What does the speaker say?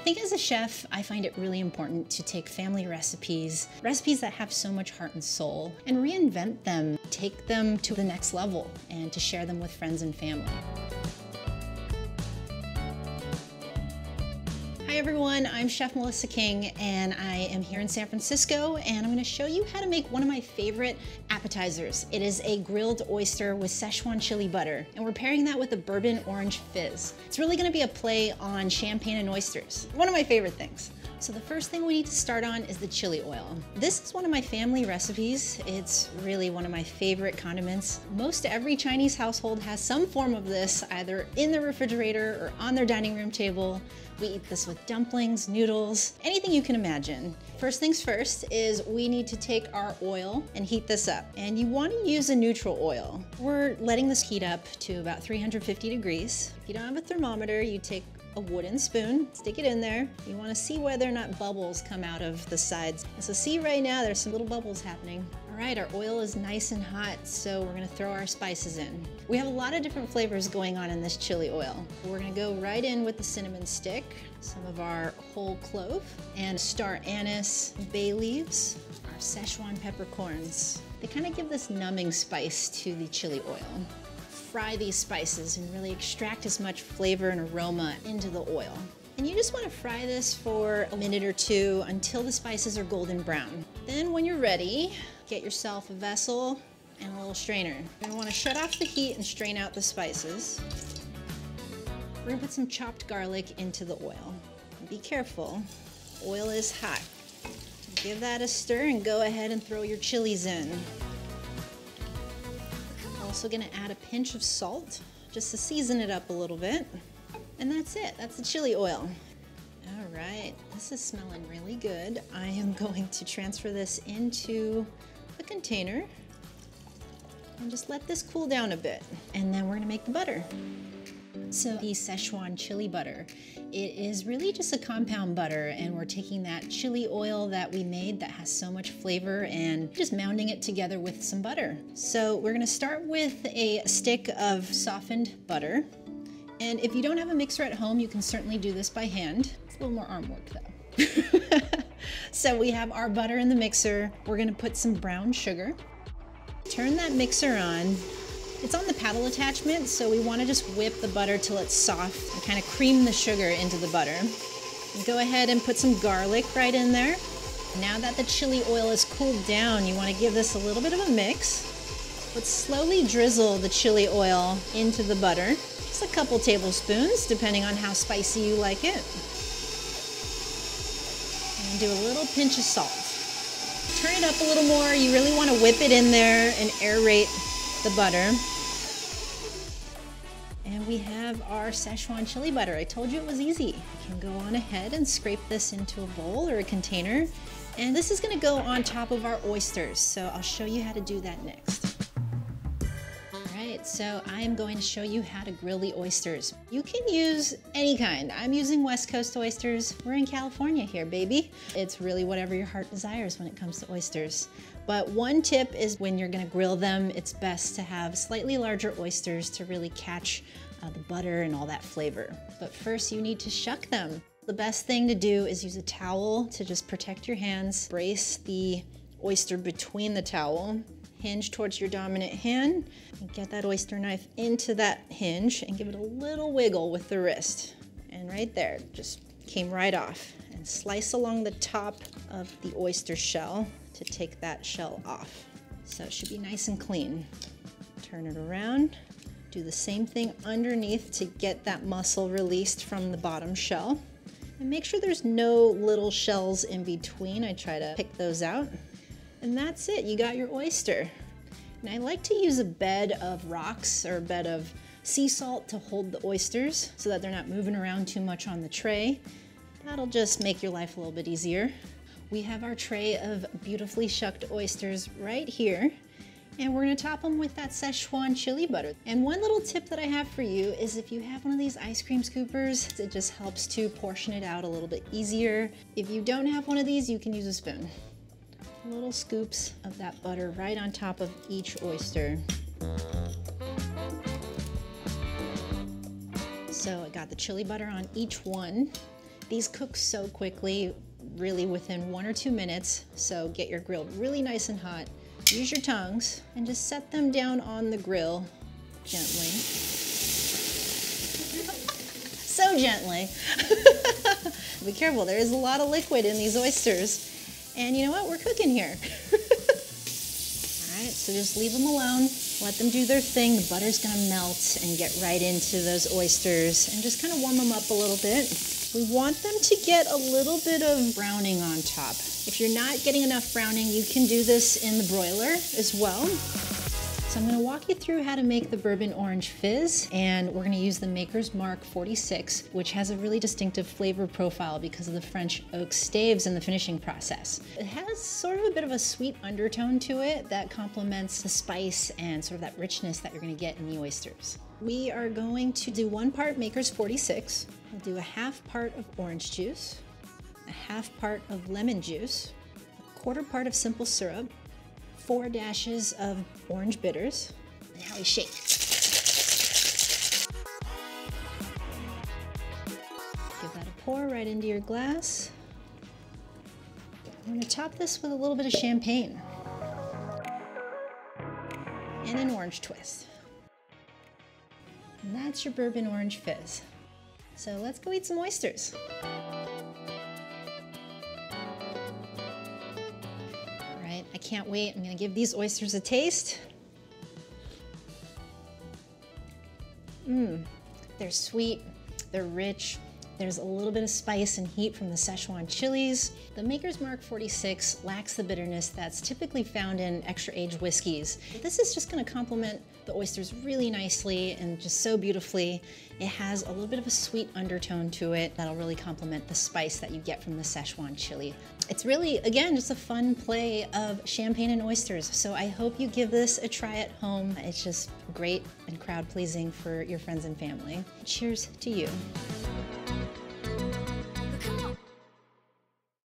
I think as a chef, I find it really important to take family recipes, recipes that have so much heart and soul, and reinvent them, take them to the next level, and to share them with friends and family. Hi everyone, I'm Chef Melissa King, and I am here in San Francisco, and I'm gonna show you how to make one of my favorite appetizers. It is a grilled oyster with Sichuan chili butter, and we're pairing that with a bourbon orange fizz. It's really gonna be a play on champagne and oysters, one of my favorite things. So the first thing we need to start on is the chili oil. This is one of my family recipes. It's really one of my favorite condiments. Most every Chinese household has some form of this, either in the refrigerator or on their dining room table. We eat this with dumplings, noodles, anything you can imagine. First things first is we need to take our oil and heat this up. And you want to use a neutral oil. We're letting this heat up to about 350 degrees. If you don't have a thermometer, you take a wooden spoon, stick it in there. You want to see whether or not bubbles come out of the sides. So see right now, there's some little bubbles happening. All right, our oil is nice and hot, so we're gonna throw our spices in. We have a lot of different flavors going on in this chili oil. We're gonna go right in with the cinnamon stick, some of our whole clove, and star anise, bay leaves, our Sichuan peppercorns. They kind of give this numbing spice to the chili oil. Fry these spices and really extract as much flavor and aroma into the oil. And you just want to fry this for a minute or two until the spices are golden brown. Then when you're ready, get yourself a vessel and a little strainer. You're going to want to shut off the heat and strain out the spices. We're going to put some chopped garlic into the oil. Be careful, oil is hot. Give that a stir and go ahead and throw your chilies in. Also gonna add a pinch of salt just to season it up a little bit. And that's it, that's the chili oil. All right, this is smelling really good. I am going to transfer this into a container and just let this cool down a bit. And then we're gonna make the butter. So the Sichuan chili butter, it is really just a compound butter, and we're taking that chili oil that we made that has so much flavor and just mounding it together with some butter. So we're gonna start with a stick of softened butter. And if you don't have a mixer at home, you can certainly do this by hand. It's a little more arm work though. So we have our butter in the mixer. We're gonna put some brown sugar. Turn that mixer on. It's on the paddle attachment, so we want to just whip the butter till it's soft and kind of cream the sugar into the butter. Go ahead and put some garlic right in there. Now that the chili oil is cooled down, you want to give this a little bit of a mix. But slowly drizzle the chili oil into the butter. Just a couple tablespoons, depending on how spicy you like it. And do a little pinch of salt. Turn it up a little more. You really want to whip it in there and aerate the butter. And we have our Sichuan chili butter. I told you it was easy. You can go on ahead and scrape this into a bowl or a container. And this is gonna go on top of our oysters. So I'll show you how to do that next. So I am going to show you how to grill the oysters. You can use any kind. I'm using West Coast oysters. We're in California here, baby. It's really whatever your heart desires when it comes to oysters. But one tip is when you're gonna grill them, it's best to have slightly larger oysters to really catch the butter and all that flavor. But first you need to shuck them. The best thing to do is use a towel to just protect your hands. Brace the oyster between the towel. Hinge towards your dominant hand, and get that oyster knife into that hinge and give it a little wiggle with the wrist. And right there, just came right off. And slice along the top of the oyster shell to take that shell off. So it should be nice and clean. Turn it around, do the same thing underneath to get that muscle released from the bottom shell. And make sure there's no little shells in between. I try to pick those out. And that's it, you got your oyster. And I like to use a bed of rocks or a bed of sea salt to hold the oysters so that they're not moving around too much on the tray. That'll just make your life a little bit easier. We have our tray of beautifully shucked oysters right here. And we're gonna top them with that Sichuan chili butter. And one little tip that I have for you is if you have one of these ice cream scoopers, it just helps to portion it out a little bit easier. If you don't have one of these, you can use a spoon. Little scoops of that butter right on top of each oyster. So I got the chili butter on each one. These cook so quickly, really within 1 or 2 minutes. So get your grill really nice and hot. Use your tongs and just set them down on the grill gently. So gently. Be careful, there is a lot of liquid in these oysters. And you know what? We're cooking here. All right, so just leave them alone. Let them do their thing. The butter's gonna melt and get right into those oysters and just kind of warm them up a little bit. We want them to get a little bit of browning on top. If you're not getting enough browning, you can do this in the broiler as well. So I'm gonna walk you through how to make the bourbon orange fizz, and we're gonna use the Maker's Mark 46, which has a really distinctive flavor profile because of the French oak staves in the finishing process. It has sort of a bit of a sweet undertone to it that complements the spice and sort of that richness that you're gonna get in the oysters. We are going to do 1 part Maker's 46. We'll do a 1/2 part of orange juice, a 1/2 part of lemon juice, a 1/4 part of simple syrup, 4 dashes of orange bitters. Now we shake. Give that a pour right into your glass. I'm gonna top this with a little bit of champagne and an orange twist. And that's your bourbon orange fizz. So let's go eat some oysters. All right, I can't wait. I'm gonna give these oysters a taste. They're sweet, they're rich. There's a little bit of spice and heat from the Sichuan chilies. The Maker's Mark 46 lacks the bitterness that's typically found in extra aged whiskeys. This is just gonna complement the oysters really nicely and just so beautifully. It has a little bit of a sweet undertone to it that'll really complement the spice that you get from the Sichuan chili. It's really, again, just a fun play of champagne and oysters. So I hope you give this a try at home. It's just great and crowd pleasing for your friends and family. Cheers to you.